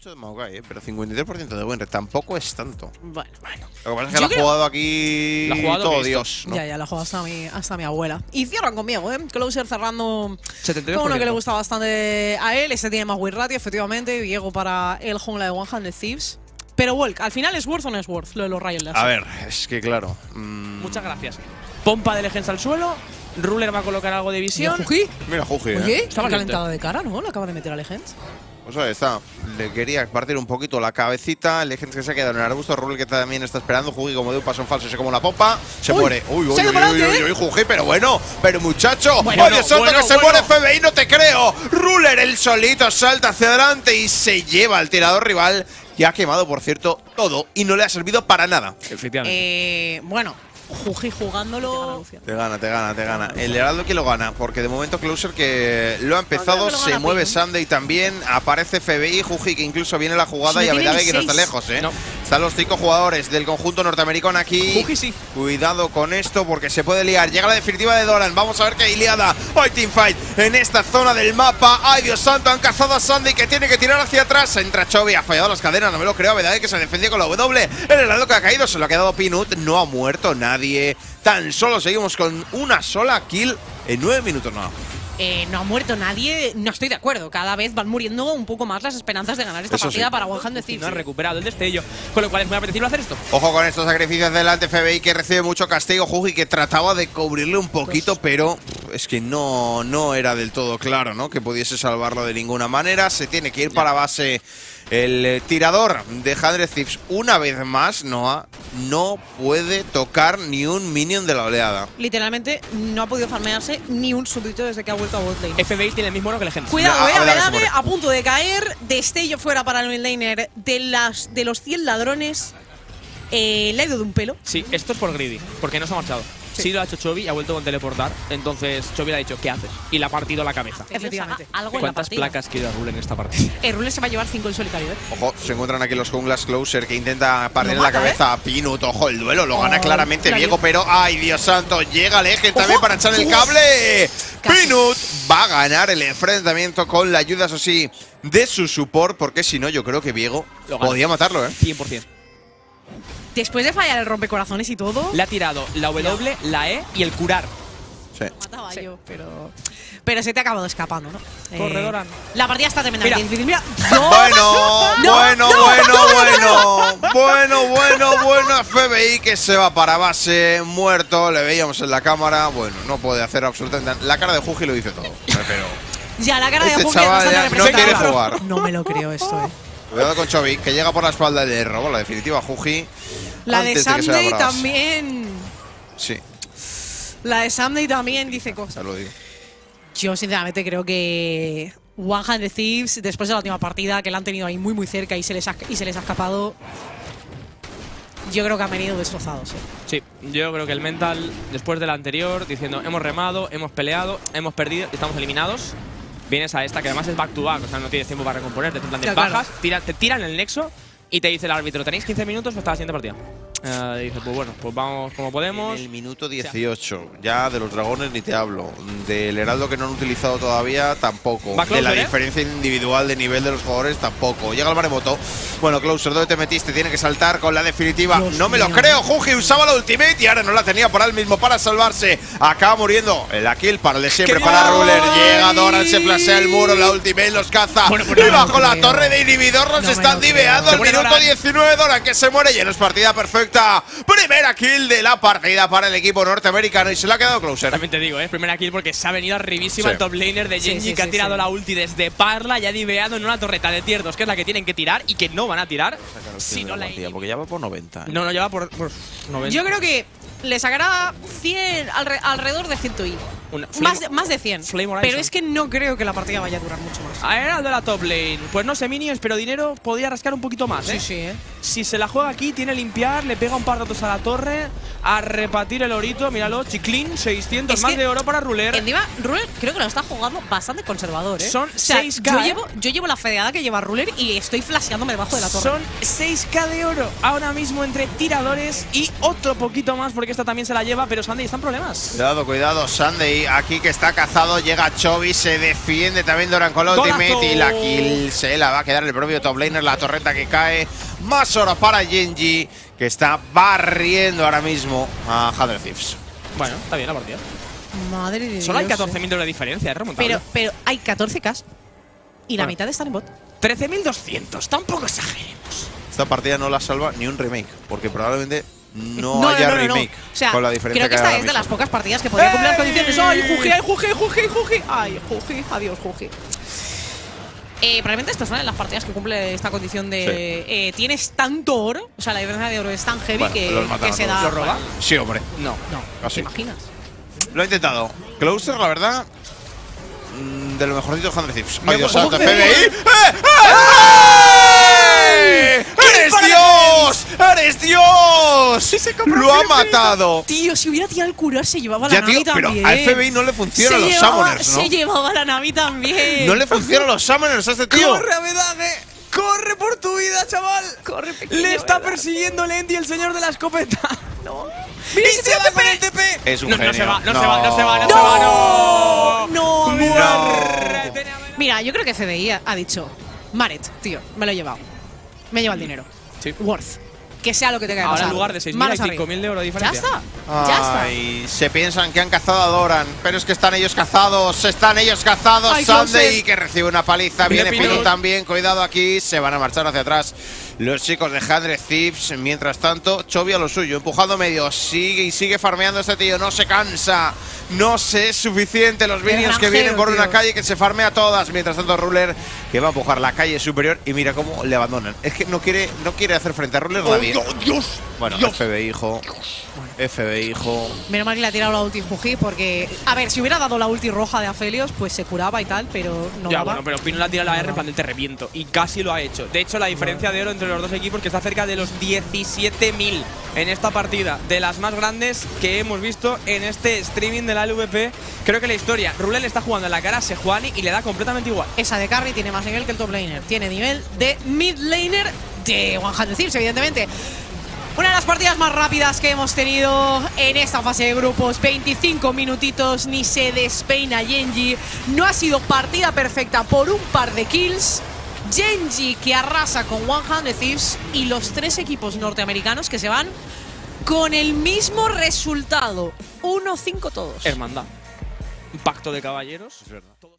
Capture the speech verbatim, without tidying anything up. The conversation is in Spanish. mucho de Maokai, ¿eh? Pero cincuenta y tres por ciento de win rate tampoco es tanto. Bueno, bueno. Lo que pasa es que la ha creo... jugado aquí. La ha jugado todo Dios. ¿No? Ya, ya, la ha jugado hasta mi, hasta mi abuela. Y cierran conmigo, ¿eh? Closer cerrando setenta y tres por ciento. Con uno que le gusta bastante a él. Este tiene más win rate, efectivamente. Viego para el jungla de cien Thieves. Pero Walk, al final es worth o no es worth lo de los Rylai. A ver, es que claro. Mmm... Muchas gracias. Pompa de Legends al suelo. Ruler va a colocar algo de visión. Mira, Juji. Mira, Juji. Oye, eh. estaba calentado de cara, ¿no? Lo acaba de meter a Legends. Pues ahí está. Le quería partir un poquito la cabecita. Legends que se ha quedado en el arbusto. Ruler que también está esperando. Juji, como de un paso en falso, se come una pompa. Se uy, muere. Uy, uy, uy, uy, uy, uy, Juji, pero bueno. Pero muchacho. Bueno, oye, Soto, bueno, que se bueno. muere F B I, no te creo. Ruler, el solito, salta hacia adelante y se lleva al tirador rival. Que ha quemado, por cierto, todo y no le ha servido para nada. Efectivamente. Eh, bueno. Juji jugándolo… Te gana, te gana, te gana. El Heraldo que lo gana, porque de momento Closer que lo ha empezado, no, lo se mueve Sandy también, aparece F B I, Juji que incluso viene la jugada si y Abbedagge que no está lejos, ¿eh? No. Están los cinco jugadores del conjunto norteamericano aquí. Juji sí. Cuidado con esto porque se puede liar. Llega la definitiva de Doran, vamos a ver qué hay liada. Hoy teamfight en esta zona del mapa. Ay, Dios santo, han cazado a Sandy que tiene que tirar hacia atrás. Entra Chovy, ha fallado las cadenas, no me lo creo. Abbedagge que se defendió con la W. El Heraldo que ha caído, se lo ha quedado Peanut, no ha muerto nadie. Tan solo seguimos con una sola kill en nueve minutos, no. Eh, no ha muerto nadie, no estoy de acuerdo. Cada vez van muriendo un poco más las esperanzas de ganar esta Eso partida sí. para cien Thieves. No ha recuperado el destello, con lo cual es muy apetecible hacer esto. Ojo con estos sacrificios delante F B I que recibe mucho castigo. Juji que trataba de cubrirle un poquito, pues... pero es que no, no era del todo claro, ¿no? Que pudiese salvarlo de ninguna manera. Se tiene que ir para base. El tirador de Hadre Zips una vez más, Noah, no puede tocar ni un minion de la oleada. Literalmente no ha podido farmearse ni un súbdito desde que ha vuelto a botlane. F B I tiene el mismo oro que la gente. Cuidado, eh, Abbedagge a punto de caer. Destello fuera para el midlaner de, las, de los cien ladrones. Eh, le ha ido de un pelo. Sí, esto es por Greedy, porque no se ha marchado. Sí. Sí, lo ha hecho Chovy y ha vuelto con teleportar. Entonces, Chovy le ha dicho, ¿qué haces? Y le ha partido la cabeza. Efectivamente. ¿Algo ¿Cuántas en la placas quiere a Ruler en esta partida? El Ruler se va a llevar cinco en solitario, ¿eh? Ojo, se encuentran aquí los junglas Closer que intenta partir la cabeza, ¿eh? A Peanut. Ojo, el duelo lo gana oh, claramente Viego, pero… ¡Ay, Dios santo! Llega Legend también para echar el cable. Casi. Peanut va a ganar el enfrentamiento con la ayuda, eso sí, de su support. Porque si no, yo creo que Viego podía matarlo, ¿eh? cien por cien. Después de fallar el rompecorazones y todo… Le ha tirado la W, la E y el curar. Sí. Mataba sí. yo, pero… Pero se te ha acabado escapando, ¿no? Corredora. Eh, la partida está tremendamente difícil. Mira. No, bueno, no, bueno, no, bueno, no, bueno, bueno, bueno, bueno. F B I que se va para base, muerto, le veíamos en la cámara. Bueno, no puede hacer absolutamente nada. La cara de Juji lo dice todo. Pero ya, la cara este de Juji es no quiere jugar. No me lo creo esto, eh. Cuidado con Chovy, que llega por la espalda de robo, la definitiva Juji. La de Sandy también. Sí. La de Sandy también dice cosas. Ya lo digo. Yo sinceramente creo que cien Thieves, después de la última partida, que la han tenido ahí muy muy cerca y se les ha, y se les ha escapado, yo creo que han venido destrozados. ¿Eh? Sí, yo creo que el mental, después de la anterior, diciendo hemos remado, hemos peleado, hemos perdido, estamos eliminados. Vienes a esta, que además es back to back, o sea, no tienes tiempo para recomponerte, te plantas bajas, tira, te tiran el nexo y te dice el árbitro, tenéis quince minutos hasta la siguiente partida. Uh, y dice, pues bueno, pues vamos como podemos. En el minuto dieciocho, ya de los dragones ni te hablo, del heraldo que no han utilizado todavía tampoco, Closer, de la ¿eh? diferencia individual de nivel de los jugadores tampoco. Llega el maremoto, bueno, Closer, ¿dónde te metiste? Tiene que saltar con la definitiva, Dios no me mío. lo creo, Juji usaba la ultimate y ahora no la tenía por él mismo para salvarse. Acaba muriendo la kill para el de siempre, para Ruler, llega Doran, se flasea el muro, la ultimate los caza, bueno, pues no y bajo no la creo. torre de inhibidor los no están diveando, el minuto diecinueve, Doran que se muere y no es partida perfecta. Primera kill de la partida para el equipo norteamericano y se la ha quedado Closer. También te digo, es ¿eh? primera kill porque se ha venido arribísima sí. el top laner de Genji sí, sí, que sí, ha tirado sí. la ulti desde Parla y ha diveado en una torreta de tier dos, que es la que tienen que tirar y que no van a tirar. Si no la partida, porque ya va por noventa. ¿Eh? No, no, ya va por, por noventa. Yo creo que le sacará cien, al, alrededor de cien y… Una, flame, más, de, más de cien, pero es que no creo que la partida vaya a durar mucho más. A ver, al de la top lane. Pues no sé, minions, pero dinero podría rascar un poquito más. Sí, ¿eh? sí, eh. Si se la juega aquí, tiene limpiar, le pega un par de datos a la torre, a repartir el orito, míralo, chiclín, seiscientos es más de oro para Ruler. Encima, Ruler creo que lo está jugando bastante conservador, ¿eh? Son o sea, seis K. Yo, eh. llevo, yo llevo la fedeada que lleva Ruler y estoy flasheándome debajo de la torre. Son seis K de oro ahora mismo entre tiradores y otro poquito más porque esta también se la lleva, pero Sandy está en problemas. Cuidado, cuidado, Sandy aquí que está cazado, llega Chovy, se defiende también Doran con la ultimate y la kill se la va a quedar el propio top laner, la torreta que cae. Más horas para Genji, que está barriendo ahora mismo a Hadre Zips. Bueno, está bien la partida. Madre de Solo Dios, hay catorce mil eh. de la diferencia, es remontable. Pero, pero hay catorce K y la bueno. mitad están en bot. trece mil doscientos, tampoco exageremos. Esta partida no la salva ni un remake, porque probablemente no, no haya no, no, remake. No, no. O sea, con la diferencia creo que, que esta es mismo. de las pocas partidas que podría ¡Ey! cumplir las condiciones. ¡Ay, Juji, ay, Juji, Juji, Juji! ¡Ay, Juji! Adiós, Juji. Eh, probablemente esta es una de las partidas que cumple esta condición de… Sí. Eh, tienes tanto oro, o sea, la diferencia de oro es tan heavy bueno, que, que se da… ¿Lo roba? Bueno. Sí, hombre. No, no. Así. ¿Te imaginas? Lo he intentado. Closer, la verdad, de lo mejorcito de Hadre Zips. ¡Ay, Dios santo! ¡F B I! ¡Eh! ¡Eh! ¡Eres Dios! ¡Eres Dios! ¡Lo ha matado! Tío, si hubiera tirado el curar se llevaba la Navi también. Pero al F B I no le funcionan los summoners, ¿no? Se llevaba la Navi también. No le funcionan los summoners a este tío. ¡Corre, Abbedagge! ¡Corre por tu vida, chaval! ¡Corre, pequeño! Le está persiguiendo Lendi, el señor de la escopeta. ¡No! ¡Mira si se va con el T P! Es un genio. No se va, no se va, no se va, no se va, no. ¡No! ¡No! Mira, yo creo que F B I ha dicho… Maret, tío, me lo he llevado. Me lleva el dinero. Sí. Worth. Que sea lo que tenga que pasar. Ahora en lugar de seis mil y cinco mil de euros de diferencia. Ya está. Ya Ay, está. Se piensan que han cazado a Doran, pero es que están ellos cazados. Están ellos cazados. Ay, Sandy que recibe una paliza. Viene Peanut también. Cuidado aquí. Se van a marchar hacia atrás los chicos de Hadre Zips. Mientras tanto, Chovy a lo suyo. Empujado medio. Sigue y sigue farmeando este tío. No se cansa. No se es suficiente. Los vídeos que vienen por tío. una calle que se farmea todas. Mientras tanto, Ruler que va a empujar la calle superior. Y mira cómo le abandonan. Es que no quiere, no quiere hacer frente a Ruler nadie. Oh, Dios, bueno, Dios. F B I, hijo. Bueno. F B I, hijo. Menos mal que le ha tirado la ulti Huhi porque… A ver, si hubiera dado la ulti roja de Afelios, pues se curaba y tal, pero no… Ya, daba. bueno, pero Pino le ha tirado la R, en plan, te reviento. Y casi lo ha hecho. De hecho, la diferencia de oro entre los dos equipos que está cerca de los diecisiete mil en esta partida. De las más grandes que hemos visto en este streaming de la L V P. Creo que la historia. Ruler le está jugando en la cara a Sejuani y le da completamente igual. Esa de carry tiene más nivel que el top laner. Tiene nivel de mid laner de cien Thieves, evidentemente. Una de las partidas más rápidas que hemos tenido en esta fase de grupos. veinticinco minutitos, ni se despeina Genji. No ha sido partida perfecta por un par de kills. Genji que arrasa con cien Thieves y los tres equipos norteamericanos que se van con el mismo resultado. uno cinco todos. Hermandad. Pacto de caballeros. Es verdad.